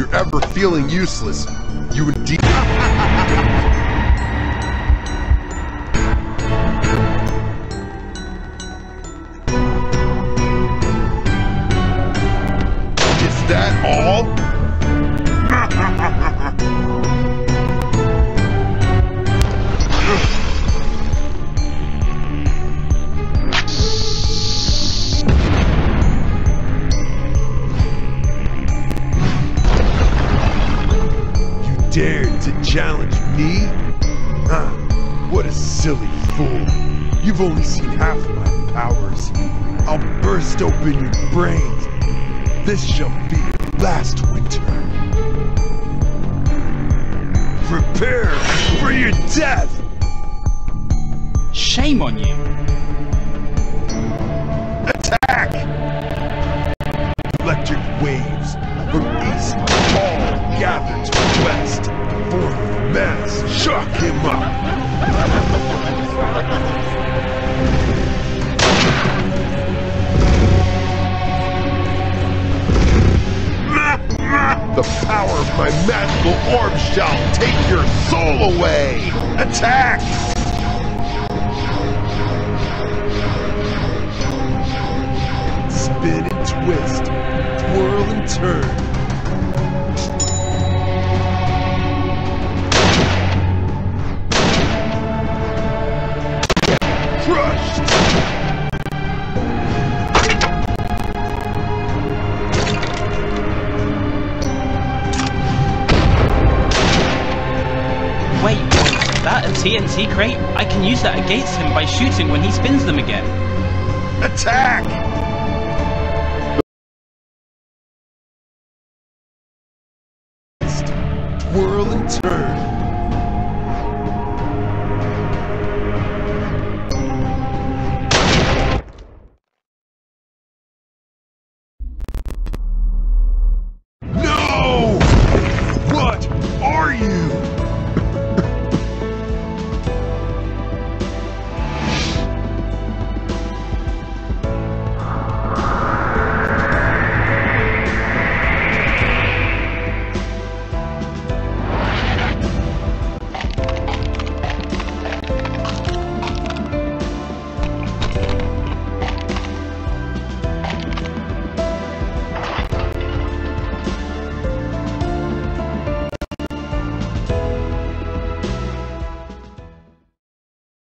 If you're ever feeling useless, you indeed... Is that all? Dared to challenge me? Huh, what a silly fool. You've only seen half of my powers. I'll burst open your brains. This shall be your last winter. Prepare for your death! Shame on you. Attack! Electric waves from east all gathered to west. Fourth mass, shock him up. The power of my magical orb shall take your soul away. Attack! Spin and twist, twirl and turn. TNT crate? I can use that against him by shooting when he spins them again. Attack! Twirl and turn.